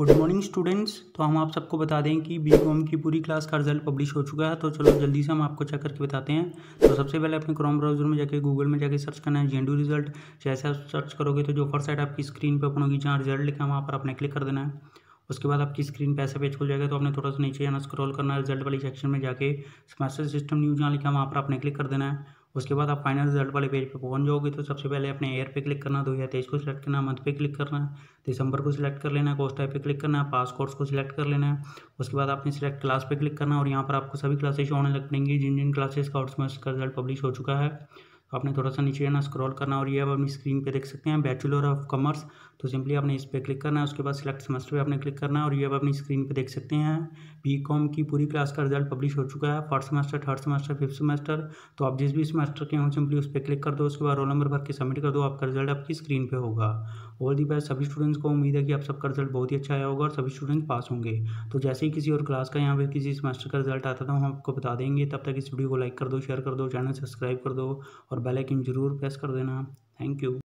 Good morning students. तो हम आप सबको बता दें कि बीकॉम की पूरी क्लास का रिजल्ट पब्लिश हो चुका है। तो चलो जल्दी से हम आपको चेक करके बताते हैं। तो सबसे पहले अपने क्रोम ब्राउजर में जाके गूगल में जाके सर्च करना है GNDU रिजल्ट। जैसे आप सर्च करोगे तो जो फर्स्ट साइड आपकी स्क्रीन पे ओपन होगी जहाँ रिजल्ट लिखा है वहाँ पर आपने क्लिक कर देना है। उसके बाद आपकी स्क्रीन पर ऐसा पेज खुल जाएगा। तो आपने थोड़ा सा नीचे जाना, स्क्रॉल करना है, रिजल्ट वाले सेक्शन में जाके सेमेस्टर सिस्टम न्यू जहाँ लिखा है वहाँ पर आपने क्लिक कर देना है। उसके बाद आप फाइनल रिजल्ट वाले पेज पे पहुंच जाओगे। तो सबसे पहले अपने ईयर पे क्लिक करना है, 2023 को सिलेक्ट करना है, मंथ पे क्लिक करना है, दिसंबर को सिलेक्ट कर लेना है, कोर्स टाइप पे क्लिक करना है, पास कोर्स को सिलेक्ट कर लेना है। उसके बाद आपने सिलेक्ट क्लास पे क्लिक करना है और यहाँ पर आपको सभी क्लासेस शो होने लग पड़ेंगी जिन जिन क्लासेस का आउट सेमेस्टर का रिजल्ट पब्लिश हो चुका है। तो आपने थोड़ा सा नीचे जाना, स्क्रॉल करना और ये आप अपनी स्क्रीन पे देख सकते हैं बैचलर ऑफ कॉमर्स। तो सिंपली आपने इस पर क्लिक करना है। उसके बाद सिलेक्ट सेमेस्टर पे आपने क्लिक करना है और ये आप अपनी स्क्रीन पे देख सकते हैं बीकॉम की पूरी क्लास का रिजल्ट पब्लिश हो चुका है। First semester, third semester, fifth semester. तो आप जिस भी सेमेस्टर के हों सिंपली उस पर क्लिक कर दो। उसके बाद रोल नंबर भर के सबमिट कर दो, आपका रिजल्ट आपकी स्क्रीन पर होगा। ऑल दी बेस्ट सभी स्टूडेंट्स को। उम्मीद है कि आप सबका रिजल्ट बहुत ही अच्छा आया होगा और सभी स्टूडेंट्स पास होंगे। तो जैसे ही किसी और क्लास का यहाँ पे किसी सेमेस्टर का रिजल्ट आता था हम आपको बता देंगे। तब तक इस वीडियो को लाइक कर दो, शेयर कर दो, चैनल सब्सक्राइब कर दो और बेल आइकन जरूर प्रेस कर देना। Thank you.